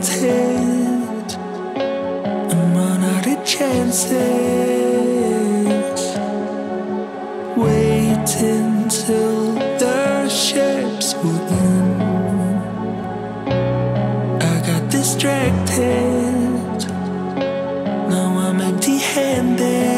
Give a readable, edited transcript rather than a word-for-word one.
granted. I'm on out of chances, waiting till the ships will end. I got distracted, now I'm empty-handed.